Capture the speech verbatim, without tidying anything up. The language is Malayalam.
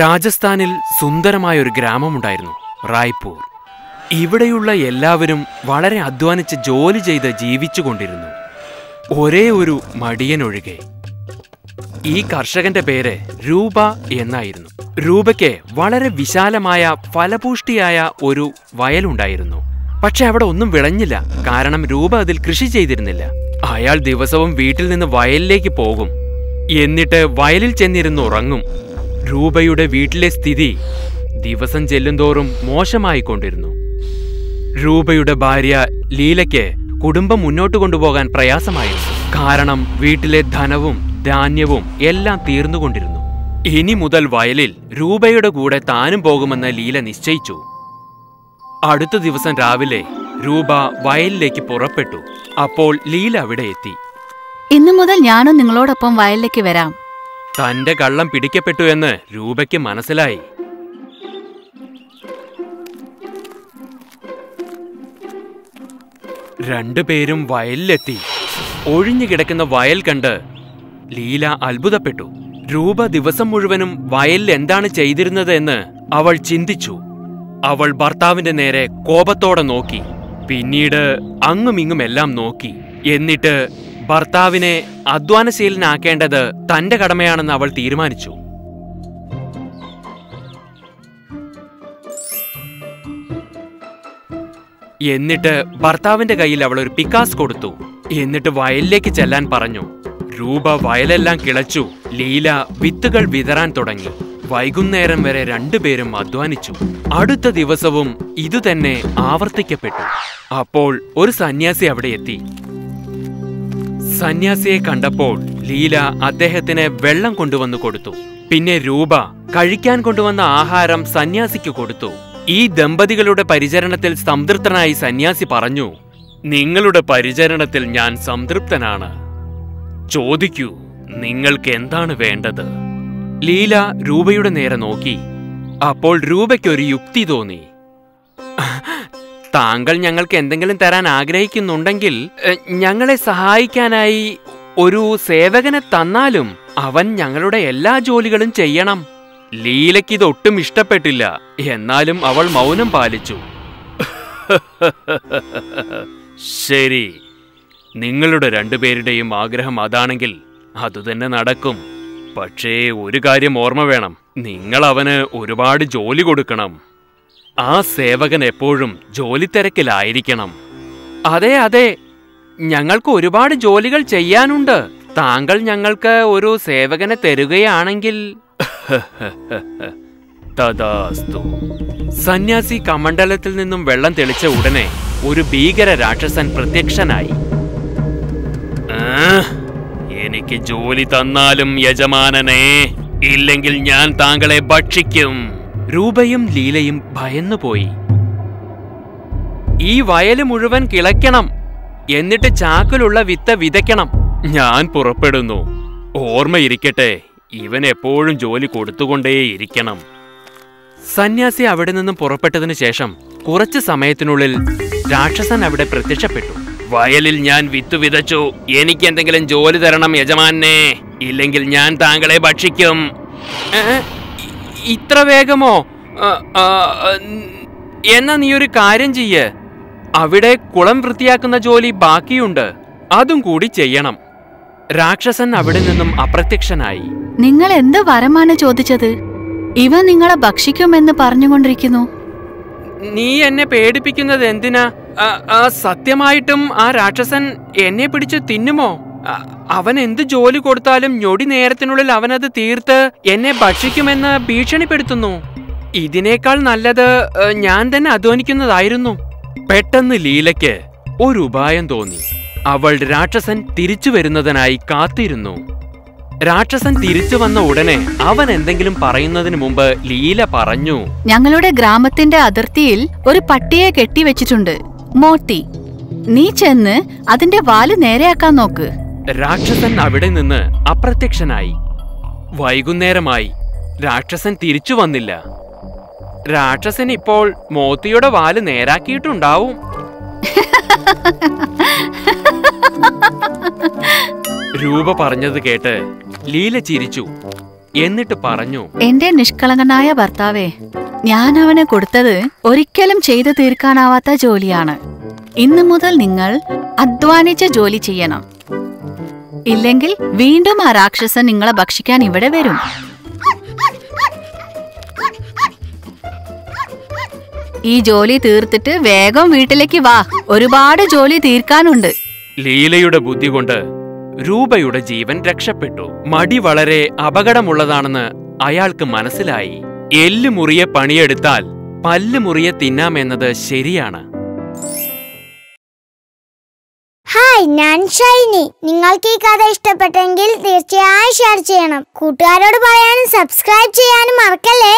രാജസ്ഥാനിൽ സുന്ദരമായ ഒരു ഗ്രാമമുണ്ടായിരുന്നു റായ്പൂർ. ഇവിടെയുള്ള എല്ലാവരും വളരെ അധ്വാനിച്ച് ജോലി ചെയ്ത് ജീവിച്ചുകൊണ്ടിരുന്നു, ഒരേ ഒരു മടിയനൊഴികെ. ഈ കർഷകന്റെ പേര് രൂപ എന്നായിരുന്നു. രൂപയ്ക്ക് വളരെ വിശാലമായ ഫലപുഷ്ടിയായ ഒരു വയലുണ്ടായിരുന്നു. പക്ഷെ അവിടെ ഒന്നും വിളഞ്ഞില്ല, കാരണം രൂപ അതിൽ കൃഷി ചെയ്തിരുന്നില്ല. അയാൾ ദിവസവും വീട്ടിൽ നിന്ന് വയലിലേക്ക് പോകും, എന്നിട്ട് വയലിൽ ചെന്നിരുന്ന് ഉറങ്ങും. രൂപയുടെ വീട്ടിലെ സ്ഥിതി ദിവസം ചെല്ലുംതോറും മോശമായിക്കൊണ്ടിരുന്നു. രൂപയുടെ ഭാര്യ ലീലയ്ക്ക് കുടുംബം മുന്നോട്ട് കൊണ്ടുപോകാൻ പ്രയാസമായിരുന്നു, കാരണം വീട്ടിലെ ധനവും ധാന്യവും എല്ലാം തീർന്നുകൊണ്ടിരുന്നു. ഇനി മുതൽ വയലിൽ രൂപയുടെ കൂടെ താനും പോകുമെന്ന് ലീല നിശ്ചയിച്ചു. അടുത്ത ദിവസം രാവിലെ രൂപ വയലിലേക്ക് പുറപ്പെട്ടു. അപ്പോൾ ലീല അവിടെ എത്തി. ഇന്നു മുതൽ ഞാനും നിങ്ങളോടൊപ്പം വയലിലേക്ക് വരാം. തന്റെ കള്ളം പിടിക്കപ്പെട്ടു എന്ന് രൂപയ്ക്ക് മനസ്സിലായി. രണ്ടുപേരും വയലിലെത്തി. ഒഴിഞ്ഞു കിടക്കുന്ന വയൽ കണ്ട് ലീല അത്ഭുതപ്പെട്ടു. രൂപ ദിവസം മുഴുവനും വയലിൽ എന്താണ് ചെയ്തിരുന്നത് എന്ന് അവൾ ചിന്തിച്ചു. അവൾ ഭർത്താവിന്റെ നേരെ കോപത്തോടെ നോക്കി, പിന്നീട് അങ്ങുമിങ്ങുമെല്ലാം നോക്കി. എന്നിട്ട് ഭർത്താവിനെ അധ്വാനശീലനാക്കേണ്ടത് തന്റെ കടമയാണെന്ന് അവൾ തീരുമാനിച്ചു. എന്നിട്ട് ഭർത്താവിന്റെ കയ്യിൽ അവൾ ഒരു പിക്കാസ് കൊടുത്തു, എന്നിട്ട് വയലിലേക്ക് ചെല്ലാൻ പറഞ്ഞു. രൂപ വയലെല്ലാം കിളച്ചു. ലീല വിത്തുകൾ വിതറാൻ തുടങ്ങി. വൈകുന്നേരം വരെ രണ്ടുപേരും അധ്വാനിച്ചു. അടുത്ത ദിവസവും ഇതുതന്നെ ആവർത്തിക്കപ്പെട്ടു. അപ്പോൾ ഒരു സന്യാസി അവിടെ എത്തി. സന്യാസിയെ കണ്ടപ്പോൾ ലീല അദ്ദേഹത്തിന് വെള്ളം കൊണ്ടുവന്നു കൊടുത്തു. പിന്നെ രൂപ കഴിക്കാൻ കൊണ്ടുവന്ന ആഹാരം സന്യാസിക്ക് കൊടുത്തു. ഈ ദമ്പതികളുടെ പരിചരണത്തിൽ സംതൃപ്തനായി സന്യാസി പറഞ്ഞു, നിങ്ങളുടെ പരിചരണത്തിൽ ഞാൻ സംതൃപ്തനാണ്. ചോദിക്കൂ, നിങ്ങൾക്ക് എന്താണ് വേണ്ടത്? ലീല രൂപയുടെ നേരെ നോക്കി. അപ്പോൾ രൂപയ്ക്കൊരു യുക്തി തോന്നി. താങ്കൾ ഞങ്ങൾക്ക് എന്തെങ്കിലും തരാൻ ആഗ്രഹിക്കുന്നുണ്ടെങ്കിൽ ഞങ്ങളെ സഹായിക്കാനായി ഒരു സേവകനെ തന്നാലും അവൻ ഞങ്ങളുടെ എല്ലാ ജോലികളും ചെയ്യണം. ലീലയ്ക്കിതൊട്ടും ഇഷ്ടപ്പെട്ടില്ല, എന്നാലും അവൾ മൗനം പാലിച്ചു. ശരി, നിങ്ങളുടെ രണ്ടുപേരുടെയും ആഗ്രഹം അതാണെങ്കിൽ അതുതന്നെ നടക്കും. പക്ഷേ ഒരു കാര്യം ഓർമ്മ വേണം, നിങ്ങൾ അവന് ഒരുപാട് ജോലി കൊടുക്കണം. ആ സേവകൻ എപ്പോഴും ജോലി തിരക്കിലായിരിക്കണം. അതെ അതെ, ഞങ്ങൾക്ക് ഒരുപാട് ജോലികൾ ചെയ്യാനുണ്ട്. താങ്കൾ ഞങ്ങൾക്ക് ഒരു സേവകനെ തരുകയാണെങ്കിൽ. തഥാസ്തു. സന്യാസി കമണ്ഡലത്തിൽ നിന്നും വെള്ളം തെളിച്ച ഉടനെ ഒരു ഭീകര രാക്ഷസൻ പ്രത്യക്ഷനായി. എനിക്ക് ജോലി തന്നാലും യജമാനനെ, ഇല്ലെങ്കിൽ ഞാൻ താങ്കളെ ഭക്ഷിക്കും. രൂപയും ലീലയും ഭയന്നുപോയി. ഈ വയല് മുഴുവൻ കിളയ്ക്കണം, എന്നിട്ട് ചാക്കിലുള്ള വിത്ത് വിതയ്ക്കണം. ഞാൻ പുറപ്പെടുന്നു. ഓർമ്മയിരിക്കട്ടെ, ഇവൻ എപ്പോഴും ജോലി കൊടുത്തുകൊണ്ടേയിരിക്കണം. സന്യാസി അവിടെ നിന്നും പുറപ്പെട്ടതിനു ശേഷം കുറച്ചു സമയത്തിനുള്ളിൽ രാക്ഷസൻ അവിടെ പ്രത്യക്ഷപ്പെട്ടു. വയലിൽ ഞാൻ വിത്തു വിതച്ചു, എനിക്ക് എന്തെങ്കിലും ജോലി തരണം യജമാനെ, ഇല്ലെങ്കിൽ ഞാൻ താങ്കളെ ഭക്ഷിക്കും. ഇത്ര വേഗമോ? എന്നാ നീ ഒരു കാര്യം ചെയ്യ്, അവിടെ കുളം വൃത്തിയാക്കുന്ന ജോലി ബാക്കിയുണ്ട്, അതും കൂടി ചെയ്യണം. രാക്ഷസൻ അവിടെ നിന്നും അപ്രത്യക്ഷനായി. നിങ്ങൾ എന്ത് വരമാണ് ചോദിച്ചത്? ഇവ നിങ്ങളെ ഭക്ഷിക്കുമെന്ന് പറഞ്ഞുകൊണ്ടിരിക്കുന്നു. നീ എന്നെ പേടിപ്പിക്കുന്നത് എന്തിനാ? സത്യമായിട്ടും ആ രാക്ഷസൻ എന്നെ പിടിച്ച് തിന്നുമോ? അവൻ എന്ത് ജോലി കൊടുത്താലും ഞൊടി നേരത്തിനുള്ളിൽ അവനത് തീർത്ത് എന്നെ ഭക്ഷിക്കുമെന്ന് ഭീഷണിപ്പെടുത്തുന്നു. ഇതിനേക്കാൾ നല്ലത് ഞാൻ തന്നെ അധ്വാനിക്കുന്നതായിരുന്നു. പെട്ടെന്ന് ലീലയ്ക്ക് ഒരു ഉപായം തോന്നി. അവൾ രാക്ഷസൻ തിരിച്ചു വരുന്നതിനായി കാത്തിരുന്നു. രാക്ഷസൻ തിരിച്ചു വന്ന ഉടനെ അവൻ എന്തെങ്കിലും പറയുന്നതിന് മുമ്പ് ലീല പറഞ്ഞു, ഞങ്ങളുടെ ഗ്രാമത്തിന്റെ അതിർത്തിയിൽ ഒരു പട്ടിയെ കെട്ടിവെച്ചിട്ടുണ്ട് മോട്ടി. നീ ചെന്ന് അതിന്റെ വാല് നേരെയാക്കാൻ നോക്ക്. രാക്ഷസൻ അവിടെ നിന്ന് അപ്രത്യക്ഷനായി. വൈകുന്നേരമായി, രാക്ഷസൻ തിരിച്ചു വന്നില്ല. രാക്ഷസൻ ഇപ്പോൾ മോത്തിയുടെ വാല് നേരാക്കിയിട്ടുണ്ടാവും. രൂപ പറഞ്ഞത് കേട്ട് ലീല ചിരിച്ചു. എന്നിട്ട് പറഞ്ഞു, എന്റെ നിഷ്കളങ്കനായ ഭർത്താവേ, ഞാൻ അവന് കൊടുത്തത് ഒരിക്കലും ചെയ്തു തീർക്കാനാവാത്ത ജോലിയാണ്. ഇന്നു മുതൽ നിങ്ങൾ അധ്വാനിച്ച ജോലി ചെയ്യണം, ഇല്ലെങ്കിൽ വീണ്ടും ആ രാക്ഷസൻ നിങ്ങളെ ഭക്ഷിക്കാൻ ഇവിടെ വരും. ഈ ജോലി തീർത്തിട്ട് വേഗം വീട്ടിലേക്ക് വാ, ഒരുപാട് ജോലി തീർക്കാനുണ്ട്. ലീലയുടെ ബുദ്ധി കൊണ്ട് രൂപയുടെ ജീവൻ രക്ഷപ്പെട്ടു. മടി വളരെ അപകടമുള്ളതാണെന്ന് അയാൾക്ക് മനസ്സിലായി. എല്ല് മുറിയെ പണിയെടുത്താൽ പല്ല് മുറിയെ തിന്നാമെന്നത് ശരിയാണ്. ഹായ്, ഞാൻ ഷൈനി. നിങ്ങൾക്ക് ഈ കഥ ഇഷ്ടപ്പെട്ടെങ്കിൽ തീർച്ചയായും ഷെയർ ചെയ്യണം. കൂട്ടുകാരോട് പറയാനും സബ്സ്ക്രൈബ് ചെയ്യാനും മറക്കല്ലേ.